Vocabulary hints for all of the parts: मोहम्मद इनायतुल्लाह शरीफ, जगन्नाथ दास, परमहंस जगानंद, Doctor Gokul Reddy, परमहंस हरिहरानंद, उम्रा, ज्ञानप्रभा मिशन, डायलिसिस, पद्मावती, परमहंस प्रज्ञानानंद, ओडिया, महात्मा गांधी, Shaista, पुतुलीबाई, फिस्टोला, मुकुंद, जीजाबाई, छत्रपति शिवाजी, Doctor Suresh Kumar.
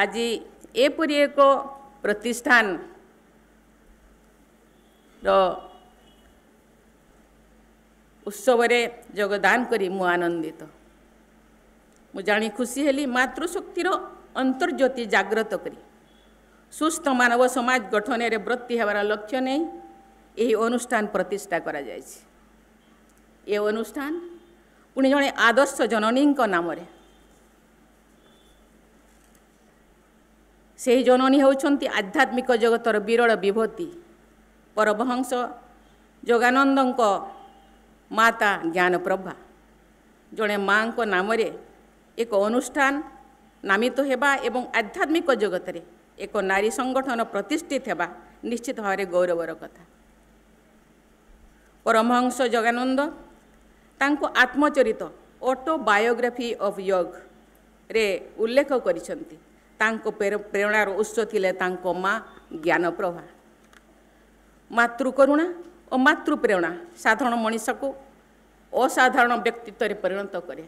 आज एपरी एक प्रतिष्ठान उत्सव रे योगदान करी मु आनंदित मु जानी खुशी हेली मातृशक्तिर अंतर्ज्योति जागृत करी सुस्थ मानव समाज गठन रे व्रती हेबार लक्ष्य नहीं यही अनुष्ठान प्रतिष्ठा करा जायछि। ए अनुष्ठान पुणी जड़े आदर्श जननी नाम से ही जननी होउछन्ती आध्यात्मिक जगतर विरल विभूति परमहंस जगानंदक माता ज्ञानप्रभा जड़े माँ को नाम एक अनुष्ठान नामित तो होगा एवं आध्यात्मिक जगत रे एक नारी संगठन प्रतिष्ठित होगा निश्चित भाव गौरवर कथा। परमहंस जगानंद तांको आत्मचरित ऑटोबायोग्राफी ऑफ योग रे उल्लेख करिसेंती तांको प्रेरणार उत्स थिले तांको माँ ज्ञानप्रभा। मातृकरुणा और मातृप्रेरणा साधारण मनुष्य को असाधारण व्यक्तित्व परिणत करे।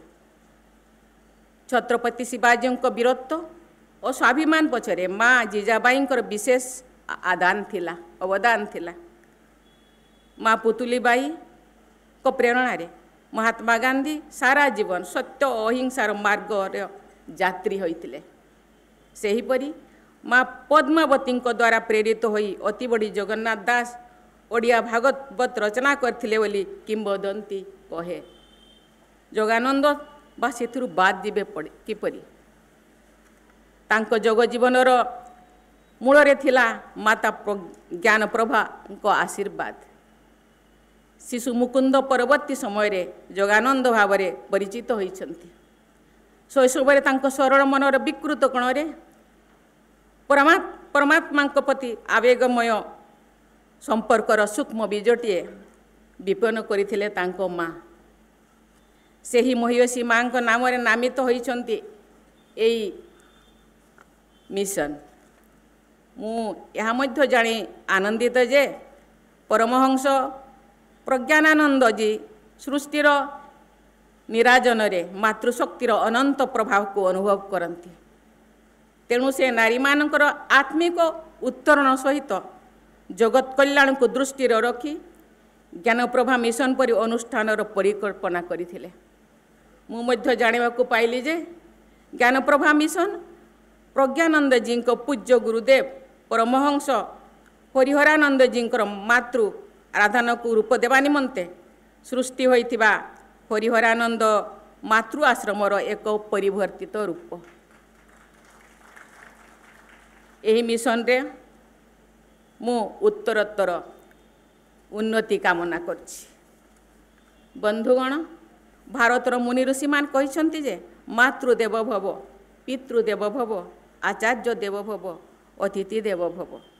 छत्रपति शिवाजी वीरत्व और स्वाभिमान पछरे माँ जीजाबाई विशेष आदान थिला अवदान थिला। माँ पुतुलीबाई को प्रेरणा रे महात्मा गांधी सारा जीवन सत्य अहिंसार मार्ग यात्री होइतिले। सेही परी माँ पद्मावती द्वारा प्रेरित होई अति बड़ी जगन्नाथ दास ओडिया भागवत रचना करथिले बोली किंवदंती कहे। जगानंद बा सेथिरु बाद दिबे किपरि तांको जग जीवनर मूल रे थिला माता ज्ञानप्रभा को आशीर्वाद। शिशु मुकुंद परवर्ती समय रे जगानंद भाव रे परिचित होइछन्ती। शैशव रे तांको सरल मनर विकृत कण रे परमात्मा प्रति आवेगमय संपर्कर सूक्ष्म बीजटीए विपन्न करिथिले तांको माँ। से ही महिषी माँ को नाम रे नामित होइछन्ती एई मिशन। मु यहाँ मध्य जानी आनंदित जे परमहंस प्रज्ञानानंद जी सृष्टिर निराजन रे मातृशक्तिर अनंत प्रभाव को अनुभव करती। तेणु से नारी मानकर आत्मिक उत्तरण सहित जगत कल्याण को दृष्टि रखी ज्ञानप्रभा मिशन परि अनुष्ठान परिकल्पना करथिले। मु मध्य जानिबा को पाइली जे ज्ञानप्रभा मिशन प्रज्ञानंद जी को पूज्य गुरुदेव परमहंस हरिहरानंद जी मातृ आराधना को रूप देवा निमंते सृष्टि होइतिबा हरिहरानंद मातृ आश्रमर एक परिवर्तित रूप। यही मिशन रे मु उत्तरोत्तर उन्नति कामना करछि। बंधुगण भारतर मुनि ऋषि मान कहिसंती जे मातृदेव भव पितृदेव भव आचार्य देव भव अतिथि देव भव।